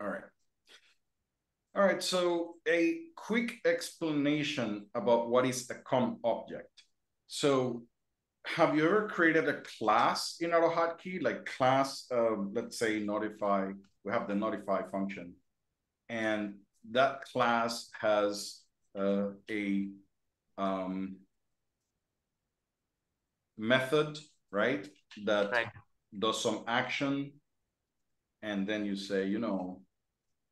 All right. All right, so a quick explanation about what is a COM object. So have you ever created a class in AutoHotkey, like class, let's say notify, we have the notify function, and that class has a method, right? That does some action, and then you say, you know,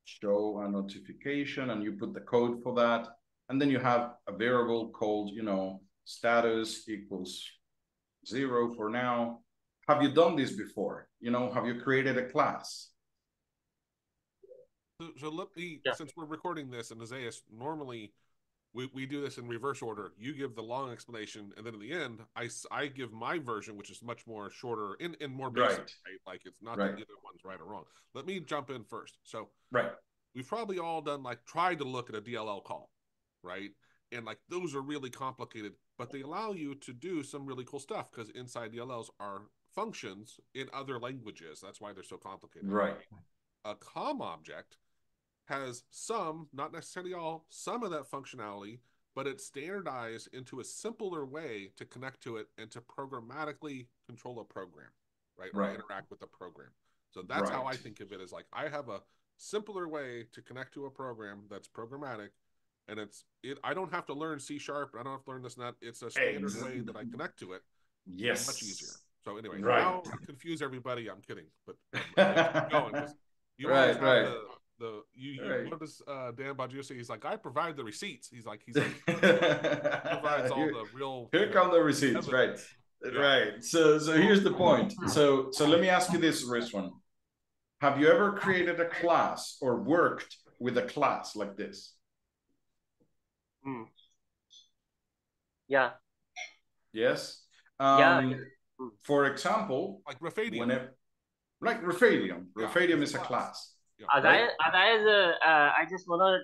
show a notification, and you put the code for that, and then you have a variable called, you know, status equals 0 for now. Have you done this before? You know, have you created a class? So let me, since we're recording this in Isaias, normally we do this in reverse order. You give the long explanation, and then at the end, I give my version, which is much more shorter and more basic. Right? Like it's not that the other one's right or wrong. Let me jump in first. So we've probably all done, like, tried to look at a DLL call, right? And like those are really complicated, but they allow you to do some really cool stuff because inside DLLs are functions in other languages. That's why they're so complicated. Right. A COM object has some, not necessarily all, some of that functionality, but it's standardized into a simpler way to connect to it and to programmatically control a program, right? Or interact with the program. So that's how I think of it, is like I have a simpler way to connect to a program that's programmatic. And it's I don't have to learn C#. I don't have to learn this and that. It's a standard way that I connect to it. Yes. It's much easier. So anyway, now I confuse everybody. I'm kidding. But keep going. You always have you notice Dan Baggio say, he's like, I provide the receipts. He's like he provides all the real. Here come the receipts. Evidence. Right. Yeah. Right. So here's the point. So let me ask you this, Rizwan. Have you ever created a class or worked with a class like this? Yeah. Yes. For example, like Raphadium. Raphadium is a class. I just wanna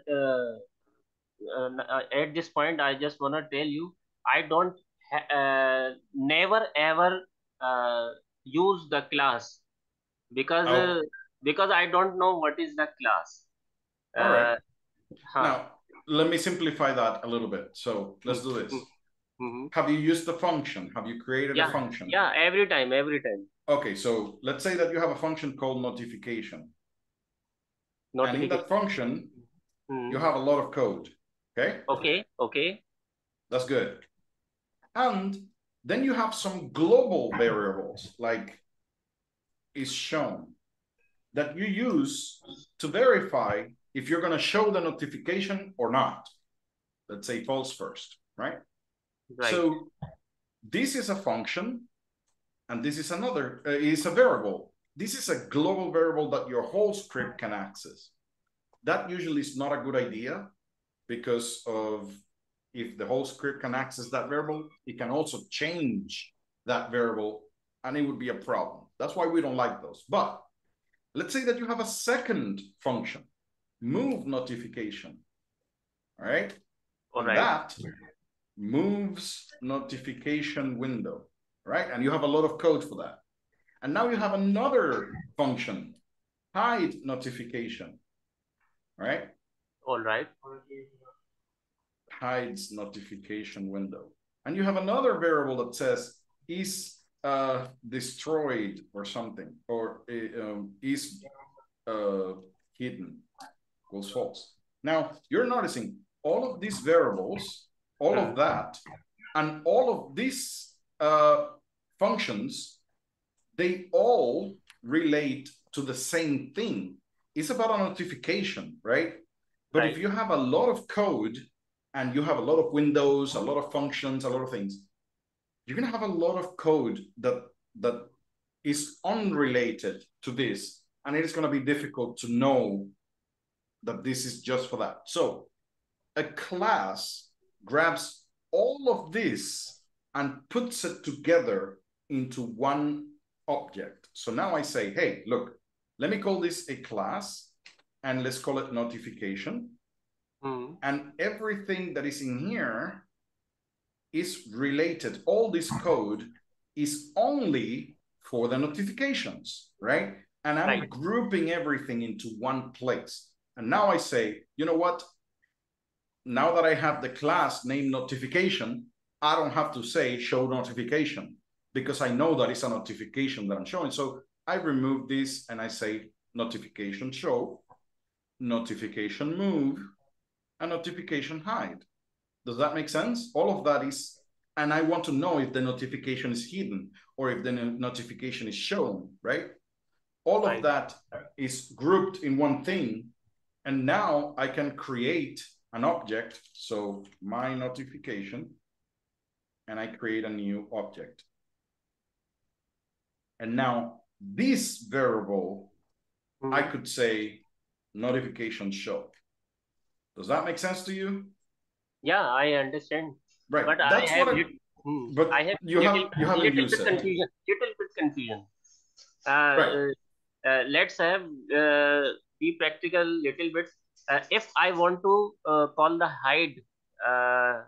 at this point, I just wanna tell you, I don't never ever use the class because I don't know what is the class. All right. Now, let me simplify that a little bit. So let's do this. Have you used the function? Have you created a function? Yeah, every time. Okay, so let's say that you have a function called notification. And in that function, you have a lot of code. Okay? Okay. That's good. And then you have some global variables, like is shown, that you use to verify if you're going to show the notification or not. Let's say false first, right? So this is a function, and this is another, is a variable. This is a global variable that your whole script can access. That usually is not a good idea because of if the whole script can access that variable, it can also change that variable, and it would be a problem. That's why we don't like those. But let's say that you have a second function, move notification, all right? That moves notification window, right? And you have a lot of code for that. And now you have another function, hide notification, right? Hides notification window. And you have another variable that says is destroyed or something, or is hidden. Equals false. Now you're noticing all of these variables, all of that, and all of these functions, they all relate to the same thing. It's about a notification, right? But if you have a lot of code and you have a lot of windows, a lot of functions, a lot of things, you're gonna have a lot of code that is unrelated to this, and it is gonna be difficult to know that this is just for that. So a class grabs all of this and puts it together into one object. So now I say, hey, look, let me call this a class, and let's call it notification. And everything that is in here is related. All this code is only for the notifications, right? and I'm grouping everything into one place. And now I say, you know what? Now that I have the class name notification, I don't have to say show notification because I know that it's a notification that I'm showing. So I remove this and I say notification show, notification move, and notification hide. Does that make sense? All of that is, and I want to know if the notification is hidden or if the notification is shown, right? All of that is grouped in one thing. And now I can create an object. So my notification, and I create a new object. And now this variable, I could say notification show. Does that make sense to you? Yeah, I understand. Right, but that's I have, what I, but I have you little, have you have little bit confusion. Little bit confusion. Let's have be practical little bit. If I want to call the hide, I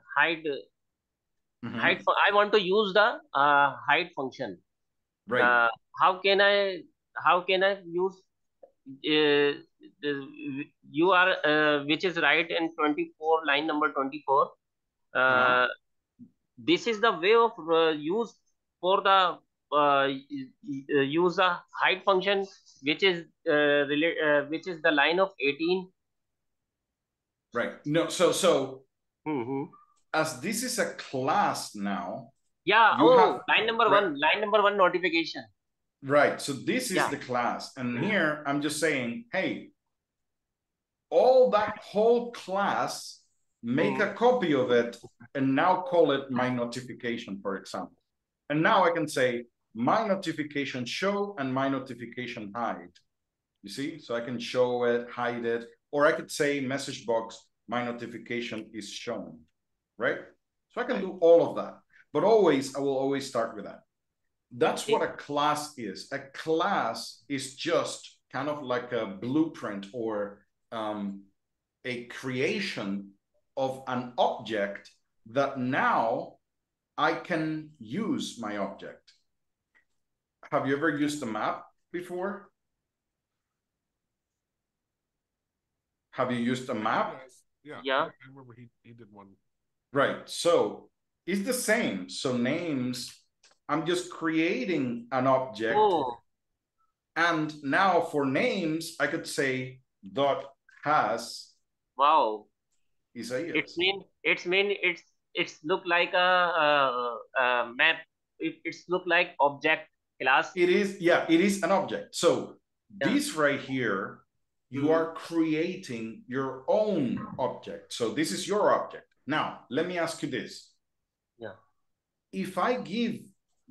want to use the hide function. Right. How can I use? You are which is right in 24 line number 24. This is the way of use for the use the hide function, which is the line of 18. Right. No. So as this is a class now. Yeah. Line number one notification. Right. So this is the class, and here I'm just saying, hey, all that whole class, make a copy of it, and now call it my notification, for example. And now I can say my notification show and my notification hide. You see, so I can show it, hide it, or I could say message box, my notification is shown, right? So I can do all of that, but always, I will always start with that. That's what a class is. A class is just kind of like a blueprint or a creation of an object that now I can use my object. Have you ever used a map before? Have you used a map? Yeah, yeah. I remember he did one. Right, so it's the same. So names, I'm just creating an object. Oh. And now for names, I could say dot has. Wow. Isaias. It's look like a map. It's look like object class. It is, yeah, it is an object. So this right here, you are creating your own object. So this is your object. Now, let me ask you this. Yeah. If I give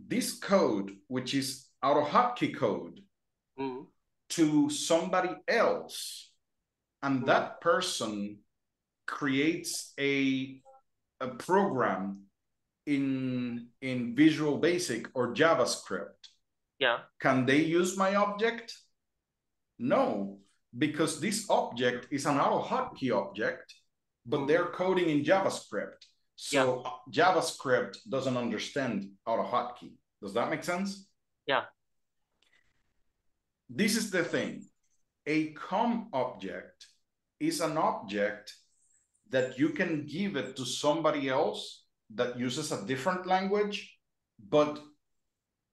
this code, which is AutoHotkey code, to somebody else, and that person creates a program in Visual Basic or JavaScript. Yeah. Can they use my object? No, because this object is an AutoHotkey object, but they're coding in JavaScript. So JavaScript doesn't understand AutoHotkey. Does that make sense? Yeah. This is the thing. A COM object is an object that you can give it to somebody else that uses a different language, but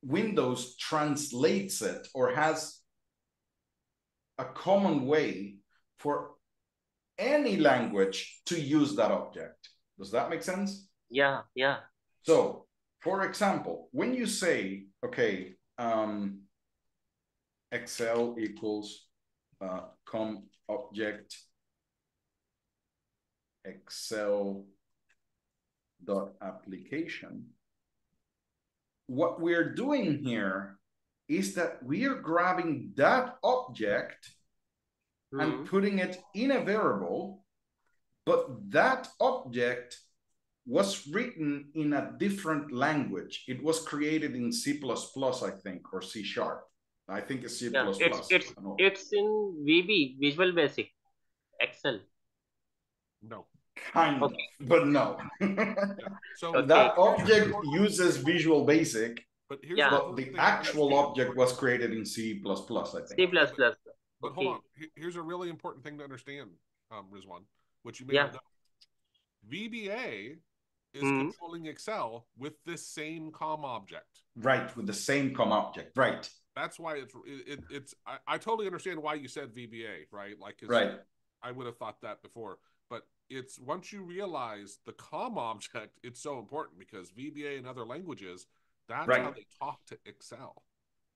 Windows translates it or has a common way for any language to use that object. Does that make sense? Yeah, yeah. So, for example, when you say, okay, Excel equals com object, Excel.application. What we're doing here is that we are grabbing that object and putting it in a variable, but that object was written in a different language. It was created in C++, I think, or C sharp. I think it's C++. Yeah, it's in VB, Visual Basic, Excel. No. Kind of, but no. So that object uses Visual Basic, But here's the actual object was created in C++, I think. C++. But hold on. Here's a really important thing to understand, Rizwan, which you may not know. VBA is controlling Excel with this same COM object. Right, with the same COM object. Right. That's why it's I totally understand why you said VBA, right? Like, I would have thought that before. But it's once you realize the COM object, it's so important because VBA and other languages, that's how they talk to Excel,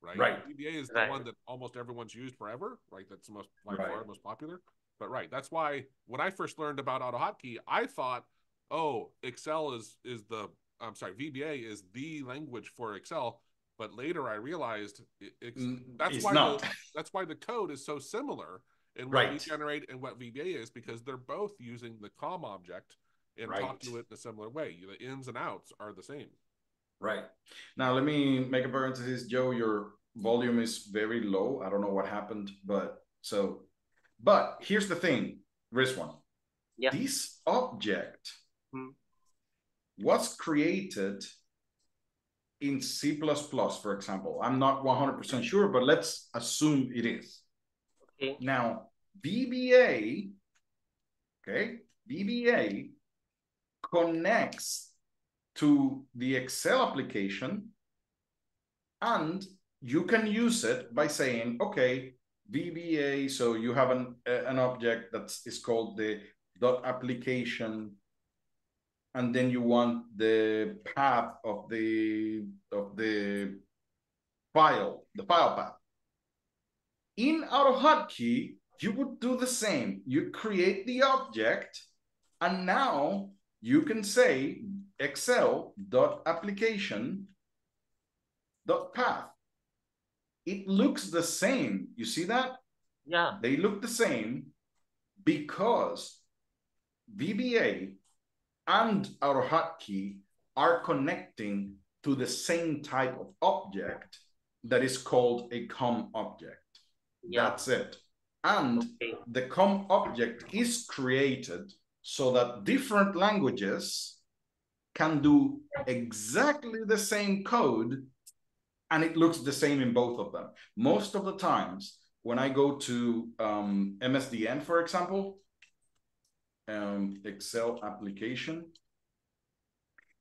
right? VBA is the one that almost everyone's used forever, right? That's most far most popular. But that's why when I first learned about AutoHotkey, I thought, oh, Excel is the VBA is the language for Excel. But later I realized that's why the code is so similar in what we generate and what VBA is, because they're both using the COM object and talk to it in a similar way. The ins and outs are the same. Right. Now, let me make a parenthesis. Joe, your volume is very low. I don't know what happened, but here's the thing, Rizwan. Yeah. This object was created in C++, for example. I'm not 100% sure, but let's assume it is. Okay. Now, VBA, VBA connects to the Excel application, and you can use it by saying, okay, VBA, so you have an object that is called the .application, and then you want the path of the file, path. In AutoHotkey, you would do the same. You create the object, and now you can say Excel.application.path. It looks the same. You see that? Yeah. They look the same because VBA and AutoHotkey are connecting to the same type of object that is called a COM object. Yeah. That's it. And the COM object is created so that different languages can do exactly the same code, and it looks the same in both of them. Most of the times when I go to MSDN, for example, Excel application,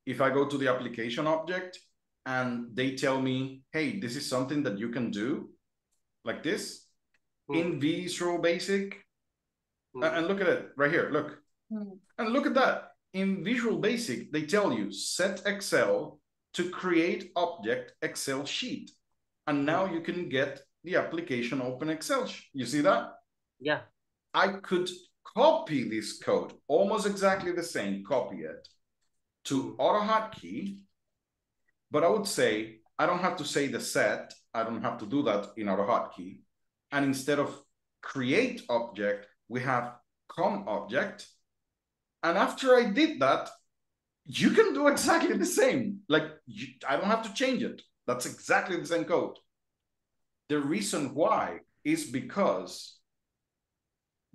if I go to the application object and they tell me, hey, this is something that you can do like this in Visual Basic. And look at it right here, look. And look at that. In Visual Basic, they tell you set Excel to create object Excel sheet. And now you can get the application open Excel. You see that? Yeah. I could copy this code, almost exactly the same, copy it to AutoHotkey, but I would say, I don't have to say the set, I don't have to do that in AutoHotkey. And instead of create object, we have COM object. And after I did that, you can do exactly the same. Like, I don't have to change it. That's exactly the same code. The reason why is because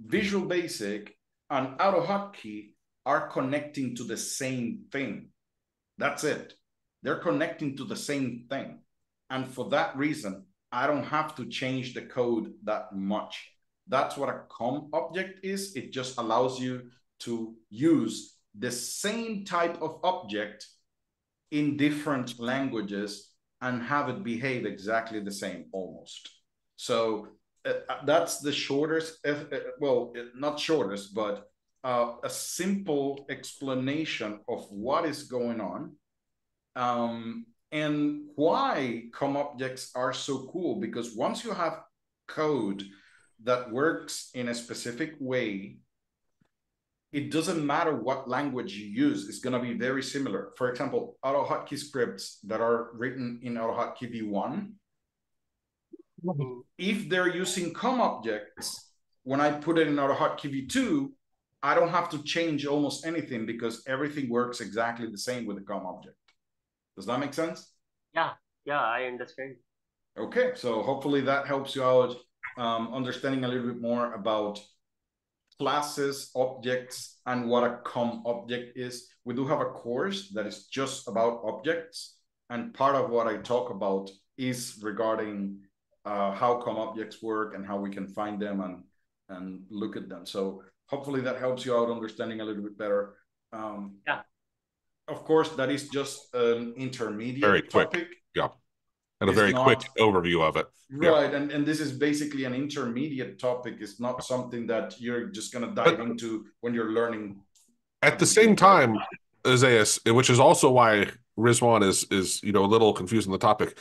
Visual Basic and AutoHotkey are connecting to the same thing. That's it. They're connecting to the same thing. And for that reason, I don't have to change the code that much. That's what a COM object is. It just allows you to use the same type of object in different languages and have it behave exactly the same almost. So that's the shortest, well, not shortest, but a simple explanation of what is going on and why COM objects are so cool, because once you have code that works in a specific way, it doesn't matter what language you use, it's going to be very similar. For example, AutoHotkey scripts that are written in AutoHotkey V1, if they're using COM objects, when I put it in AutoHotkey V2, I don't have to change almost anything because everything works exactly the same with the COM object. Does that make sense? Yeah, yeah, I understand. Okay, so hopefully that helps you out understanding a little bit more about classes, objects, and what a COM object is. We do have a course that is just about objects. And part of what I talk about is regarding how COM objects work and how we can find them and look at them. So hopefully that helps you out understanding a little bit better. Yeah. Of course, that is just an intermediate topic. Yeah. And it's a very quick overview of it. Right. Yeah. And this is basically an intermediate topic. It's not something that you're just going to dive into when you're learning. At the same time, Isaias, which is also why Rizwan is a little confused on the topic.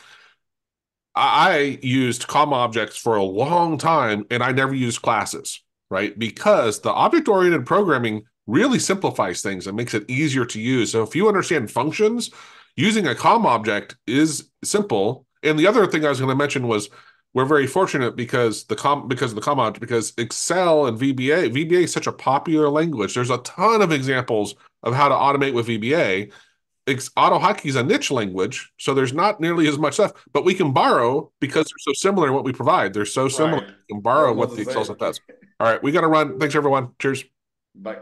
I used COM objects for a long time, and I never used classes, right? Because the object-oriented programming really simplifies things and makes it easier to use. So if you understand functions, using a COM object is simple. And the other thing I was going to mention was we're very fortunate because Excel and VBA is such a popular language. There's a ton of examples of how to automate with VBA. AutoHotkey is a niche language, so there's not nearly as much stuff, but we can borrow because they're so similar in what we provide. They're so similar. Right. We can borrow what the Excel stuff does. All right, we got to run. Thanks, everyone. Cheers. Bye.